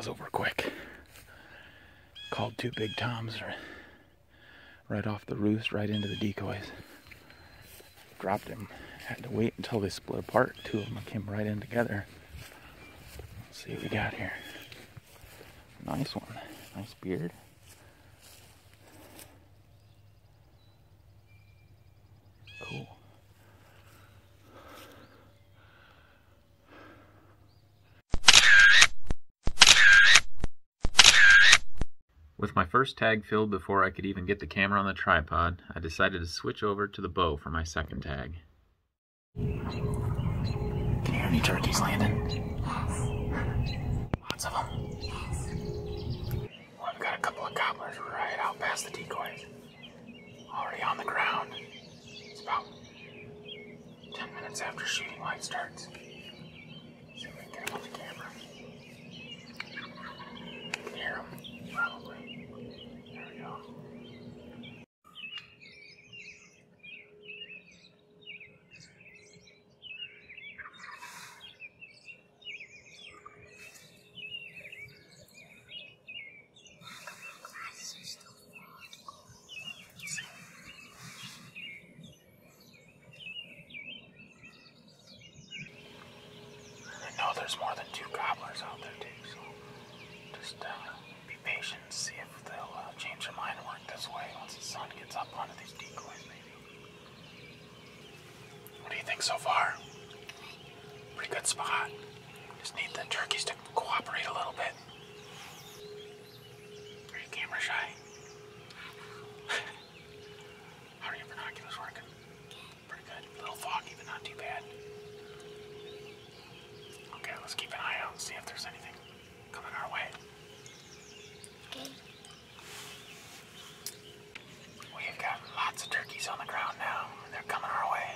was over quick. Called two big toms right off the roost, right into the decoys. Dropped him. Had to wait until they split apart. Two of them came right in together. Let's see what we got here. Nice one. Nice beard. Cool. With my first tag filled before I could even get the camera on the tripod, I decided to switch over to the bow for my second tag. Can you hear any turkeys landing? Lots of them. Well, I've got a couple of gobblers right out past the decoys. Already on the ground. It's about 10 minutes after shooting light starts. See if we can get them on the camera. You can hear them, probably. There we go. There's more than two gobblers out there too, so just be patient and see if they'll change their mind and work this way once the sun gets up onto these decoys maybe. What do you think so far? Pretty good spot. Just need the turkeys to cooperate a little bit. Are you camera shy? How are your binoculars working? Pretty good. A little foggy but not too bad. Let's keep an eye out and see if there's anything coming our way. Okay. We've got lots of turkeys on the ground now, and they're coming our way.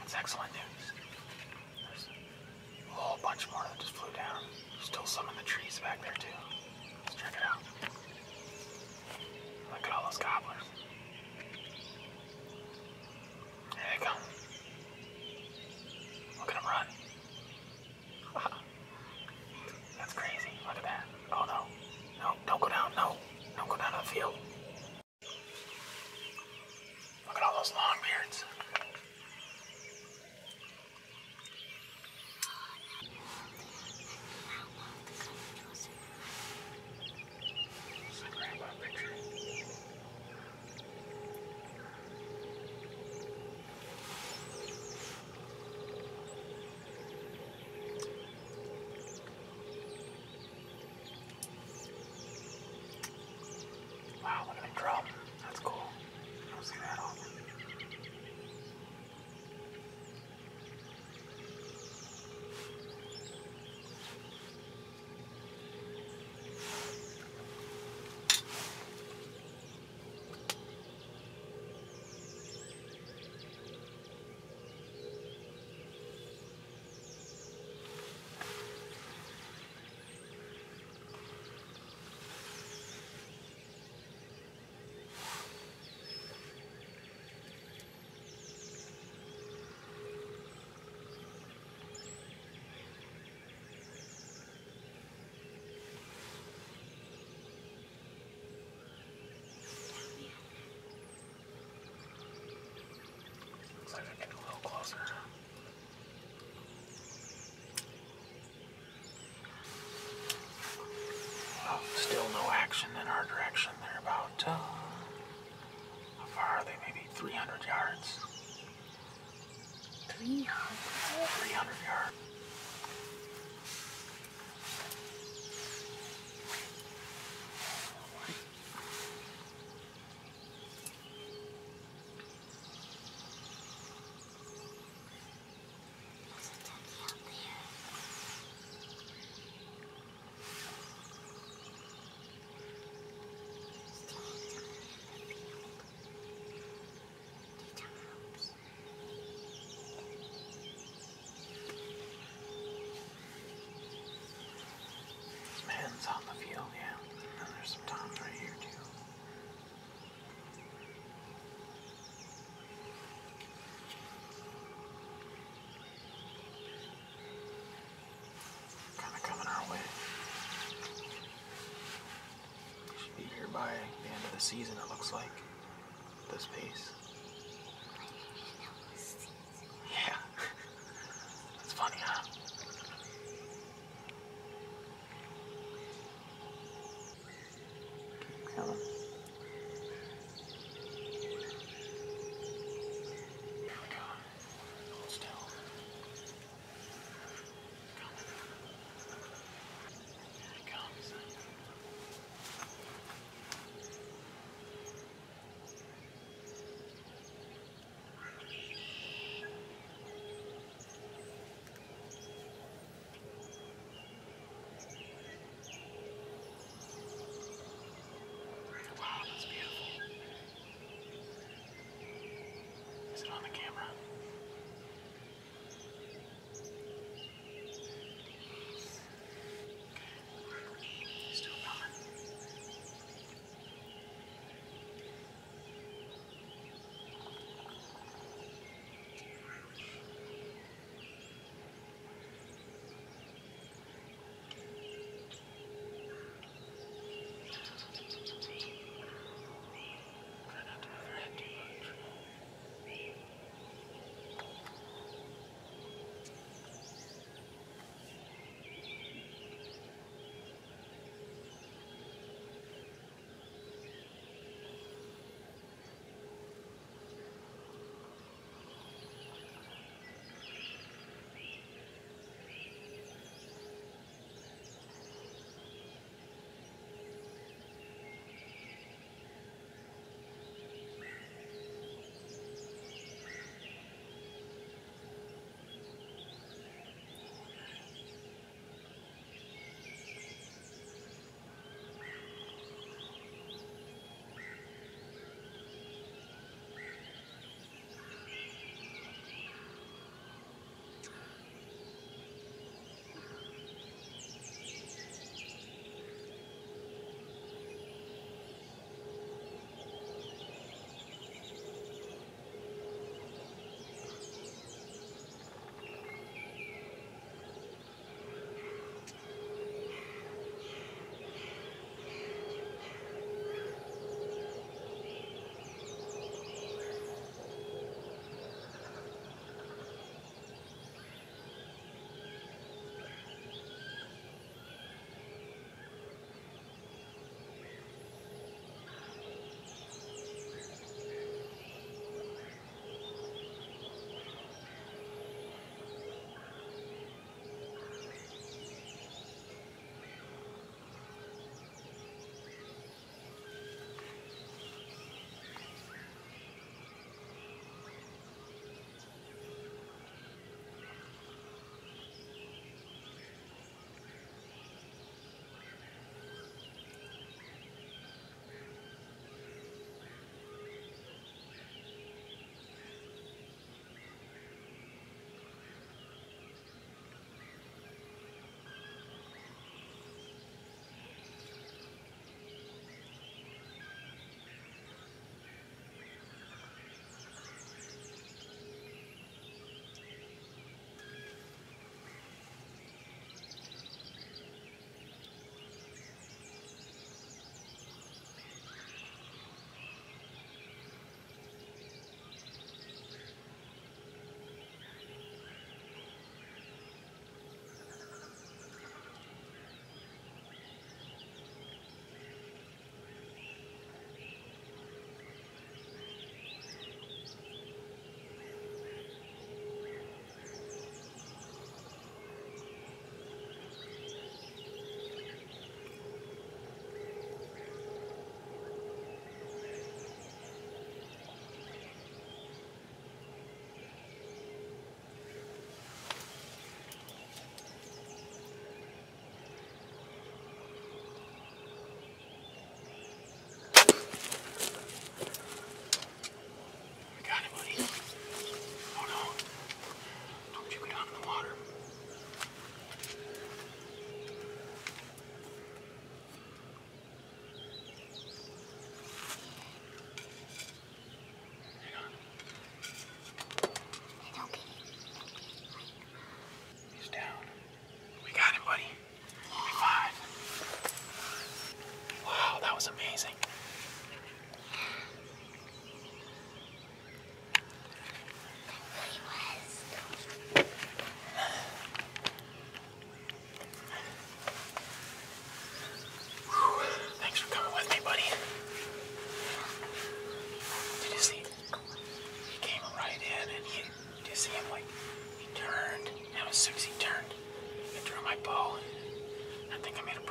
That's excellent news. There's a whole bunch more that just flew down. There's still some in the trees back there, too. Let's check it out. Look at all those gobblers. There they come. Look at them run. That's crazy. Look at that. Oh no. No, don't go down. No. Don't go down to the field. Look at all those long beards. Let's grab a picture. Get a little closer. Well, still no action in our direction. They're about, how far are they? Maybe 300 yards. 300? 300 yards. On the field, yeah. And then there's some toms right here, too. Kind of coming our way. the season, it looks like. This piece. Yeah. That's funny, huh? Keep going. There we go. Hold still.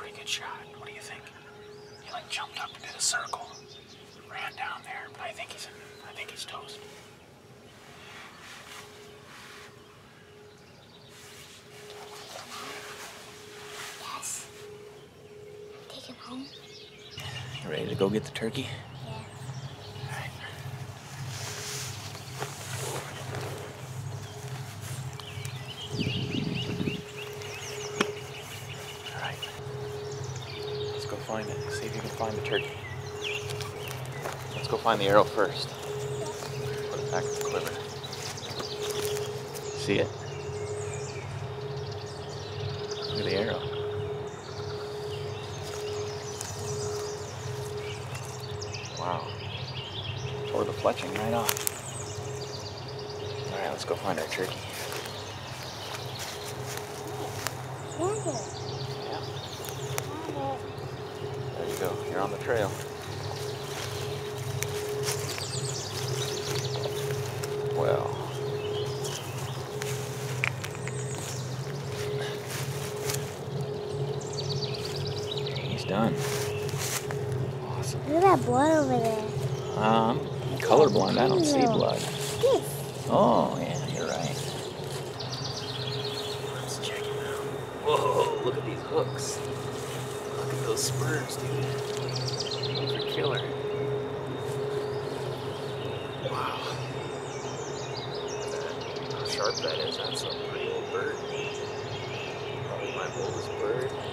pretty good shot. What do you think? He like jumped up and did a circle, ran down there, but I think he's toast. Yes. Take him home. You ready to go get the turkey? See if you can find the turkey. Let's go find the arrow first. Put it back in the quiver. See it? Look at the arrow. Wow. Tore the fletching right off. Alright, let's go find our turkey. Go. You're on the trail. Well, he's done. Awesome. Look at that blood over there. I'm colorblind. I don't see blood. Oh, yeah, you're right. Let's check him out. Whoa, look at these hooks. Look at those spurs, dude. Those are killer. Wow. Look at that. How sharp that is. That's a pretty old bird. Probably my oldest bird.